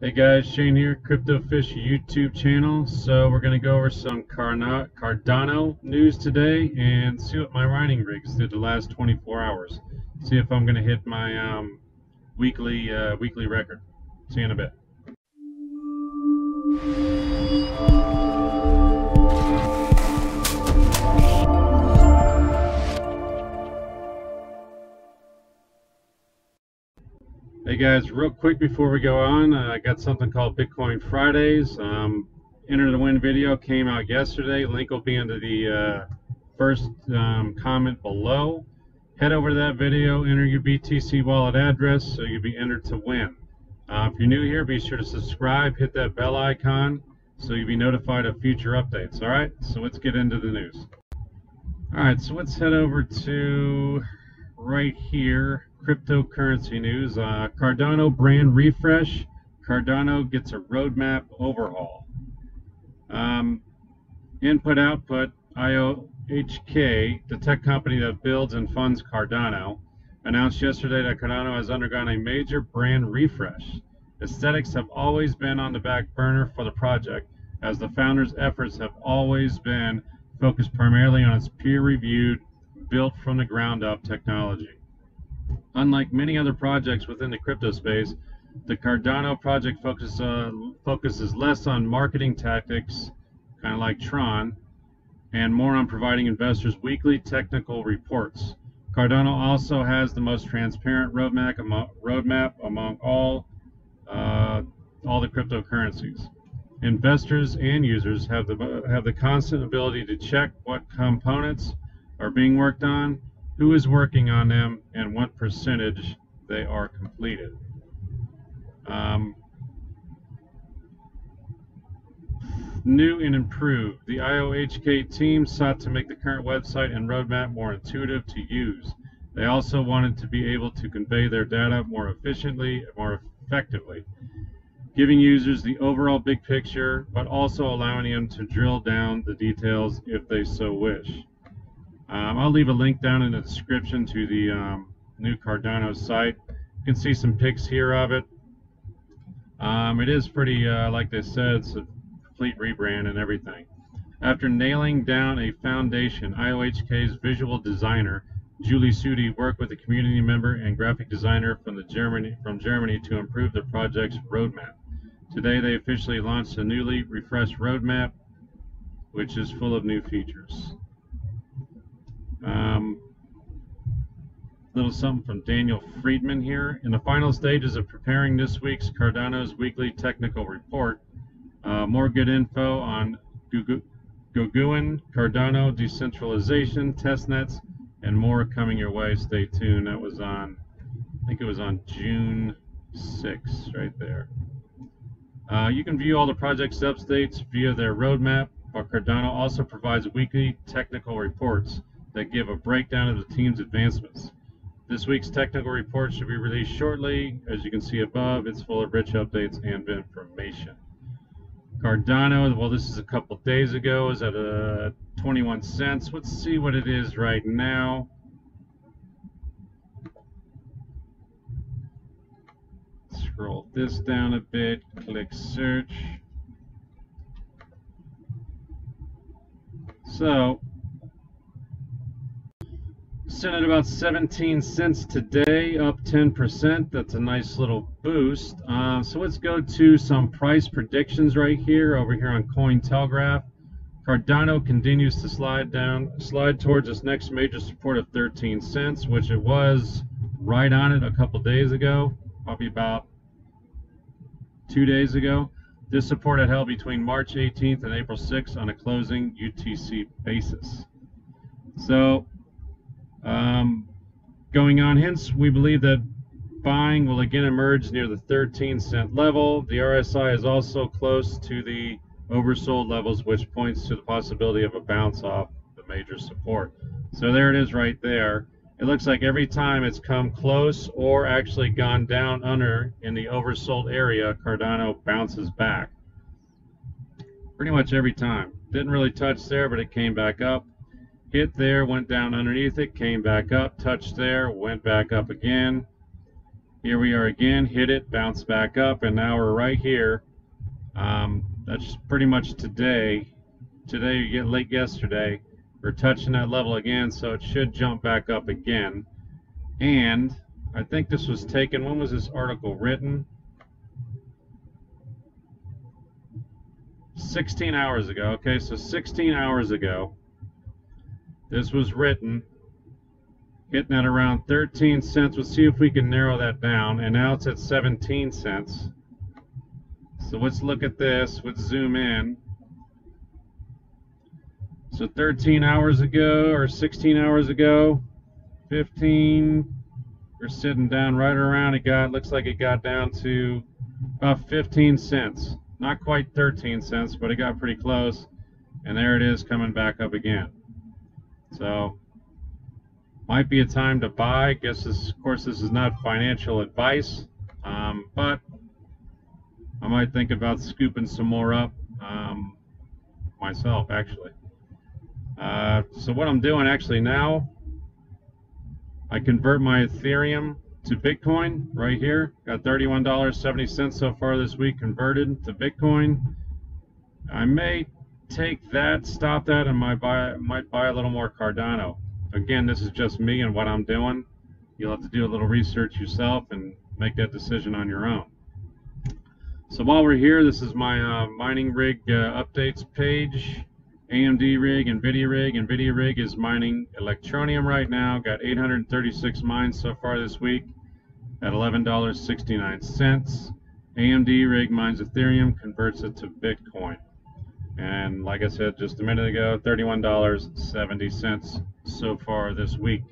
Hey guys, Shane here, Crypto Fish YouTube channel. So we're going to go over some Cardano news today and see what my mining rigs did the last 24 hours. See if I'm going to hit my weekly record. See you in a bit. Hey guys, real quick before we go on, I got something called Bitcoin Fridays. Enter to Win video came out yesterday. Link will be under the first comment below. Head over to that video, enter your BTC wallet address so you'll be entered to win. If you're new here, be sure to subscribe, hit that bell icon so you'll be notified of future updates. Alright, so let's get into the news. Alright, so let's head over to right here. Cryptocurrency news, Cardano brand refresh, Cardano gets a roadmap overhaul. Input Output, IOHK, the tech company that builds and funds Cardano, announced yesterday that Cardano has undergone a major brand refresh. Aesthetics have always been on the back burner for the project, as the founders' efforts have always been focused primarily on its peer-reviewed, built-from-the-ground-up technology. Unlike many other projects within the crypto space, the Cardano project focuses less on marketing tactics, kind of like Tron, and more on providing investors weekly technical reports. Cardano also has the most transparent roadmap among all the cryptocurrencies. Investors and users have the constant ability to check what components are being worked on, who is working on them, and what percentage they are completed. New and improved, the IOHK team sought to make the current website and roadmap more intuitive to use. They also wanted to be able to convey their data more efficiently and more effectively, giving users the overall big picture, but also allowing them to drill down the details if they so wish. I'll leave a link down in the description to the new Cardano site. You can see some pics here of it. It is pretty, like they said, it's a complete rebrand and everything. After nailing down a foundation, IOHK's visual designer, Julie Sudi, worked with a community member and graphic designer from Germany to improve the project's roadmap. Today, they officially launched a newly refreshed roadmap, which is full of new features. Little something from Daniel Friedman here. In the final stages of preparing this week's Cardano's weekly technical report, more good info on Guguin, Cardano, decentralization, testnets, and more coming your way. Stay tuned. That was on, I think it was on June 6th, right there. You can view all the project's updates via their roadmap, but Cardano also provides weekly technical reports that give a breakdown of the team's advancements. This week's technical report should be released shortly. As you can see above, it's full of rich updates and information. Cardano, well, this is a couple days ago, is at 21 cents. Let's see what it is right now. Scroll this down a bit, click search. So, sitting at about 17 cents today, up 10%. That's a nice little boost. So let's go to some price predictions right here, over here on Cointelegraph. Cardano continues to slide towards its next major support of 13 cents, which it was right on it a couple days ago, probably about 2 days ago. This support had held between March 18th and April 6th on a closing UTC basis. So, going on, hence we believe that buying will again emerge near the 13-cent level. The RSI is also close to the oversold levels, which points to the possibility of a bounce off the major support. So there it is right there. It looks like every time it's come close or actually gone down under in the oversold area, Cardano bounces back. Pretty much every time. Didn't really touch there, but it came back up. Hit there, went down underneath it, came back up, touched there, went back up again. Here we are again, hit it, bounce back up, and now we're right here. That's pretty much today. Today, you get late yesterday. We're touching that level again, so it should jump back up again. And I think this was taken, when was this article written? 16 hours ago. Okay, so 16 hours ago, this was written, hitting at around 13 cents. We'll see if we can narrow that down. And now it's at 17 cents. So let's look at this. Let's zoom in. So 13 hours ago or 16 hours ago, 15, we're sitting down right around, it got, looks like it got down to about 15 cents. Not quite 13 cents, but it got pretty close. And there it is coming back up again. So might be a time to buy. Guess this, of course, this is not financial advice, but I might think about scooping some more up myself, actually. So what I'm doing actually now, I convert my Ethereum to Bitcoin right here. Got $31.70 so far this week converted to Bitcoin. I may take that, stop that, and might buy a little more Cardano. Again, this is just me and what I'm doing. You'll have to do a little research yourself and make that decision on your own. So while we're here, this is my mining rig updates page. AMD rig, NVIDIA rig. NVIDIA rig is mining Electronium right now. Got 836 mines so far this week at $11.69. AMD rig mines Ethereum, converts it to Bitcoin. And like I said just a minute ago, $31.70 so far this week.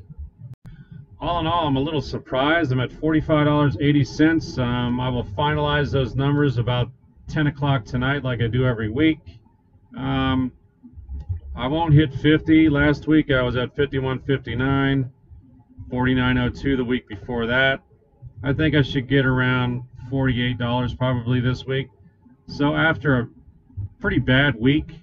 All in all, I'm a little surprised. I'm at $45.80. I will finalize those numbers about 10 o'clock tonight like I do every week. I won't hit 50. Last week I was at 51.59, 49.02 the week before that. I think I should get around $48 probably this week. So after a pretty bad week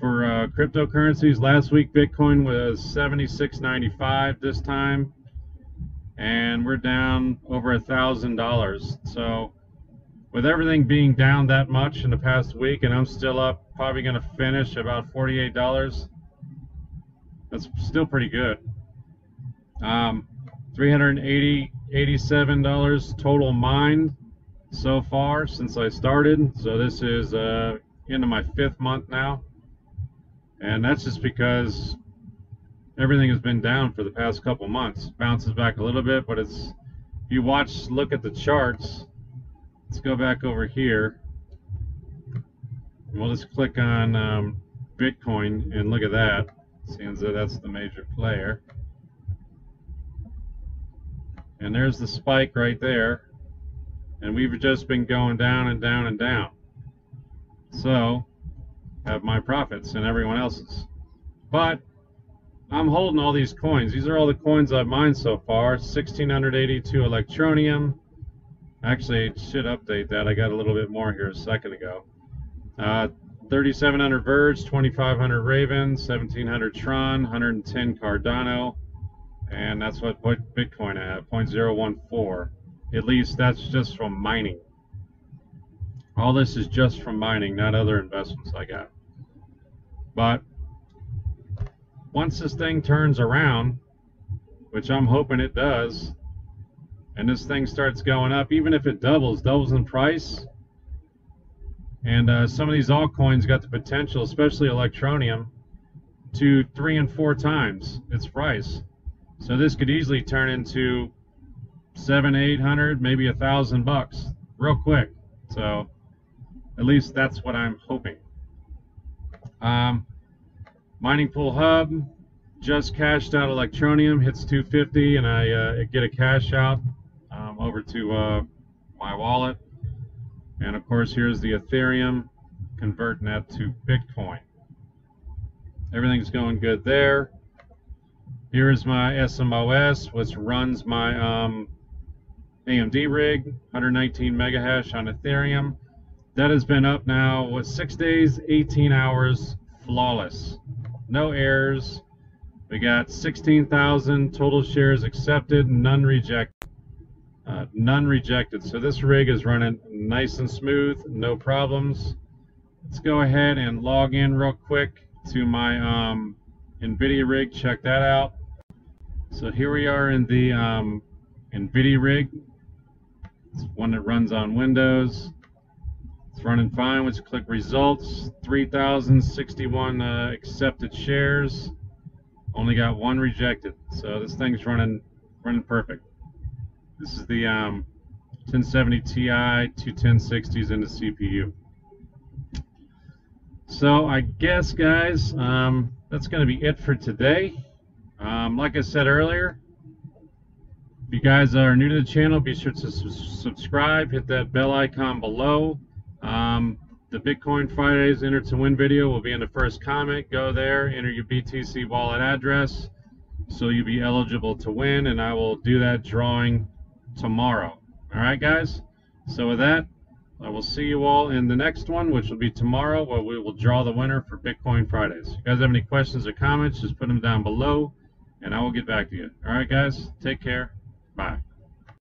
for cryptocurrencies, last week Bitcoin was 76.95 this time, and we're down over $1,000. So with everything being down that much in the past week, and I'm still up, probably going to finish about $48, that's still pretty good. $387 total mined so far since I started. So this is into my 5th month now. And that's just because everything has been down for the past couple months. Bounces back a little bit, but it's, if you watch, look at the charts. Let's go back over here. We'll just click on Bitcoin and look at that. Seems that that's the major player. And there's the spike right there. And we've just been going down and down and down. So, have my profits and everyone else's. But I'm holding all these coins. These are all the coins I've mined so far. 1,682 Electronium. Actually, it should update that. I got a little bit more here a second ago. 3,700 Verge, 2,500 Raven, 1,700 Tron, 110 Cardano, and that's what Bitcoin I have, 0.014. At least that's just from mining. All this is just from mining, not other investments I got. But once this thing turns around, which I'm hoping it does, and this thing starts going up, even if it doubles in price. And some of these altcoins got the potential, especially Electronium, to 3 and 4 times its price. So this could easily turn into 700, 800, maybe $1,000 real quick. So at least that's what I'm hoping. Mining Pool Hub just cashed out Electronium, hits 250, and I get a cash out over to my wallet. And of course, here's the Ethereum, converting that to Bitcoin. Everything's going good there. Here is my SMOS, which runs my AMD rig, 119 mega hash on Ethereum. That has been up now with 6 days, 18 hours, flawless. No errors. We got 16,000 total shares accepted, none rejected. None rejected. So this rig is running nice and smooth, no problems. Let's go ahead and log in real quick to my NVIDIA rig. Check that out. So here we are in the NVIDIA rig. It's one that runs on Windows. It's running fine. Let's click results. 3,061 accepted shares. Only got one rejected. So this thing's running perfect. This is the 1070 Ti, two 1060s, and the CPU. So I guess, guys, that's going to be it for today. Like I said earlier, if you guys are new to the channel, be sure to subscribe, hit that bell icon below. The Bitcoin Fridays Enter to Win video will be in the first comment. Go there, enter your BTC wallet address, so you'll be eligible to win, and I will do that drawing tomorrow. All right, guys? So with that, I will see you all in the next one, which will be tomorrow, where we will draw the winner for Bitcoin Fridays. If you guys have any questions or comments, just put them down below, and I will get back to you. All right, guys? Take care. Bye.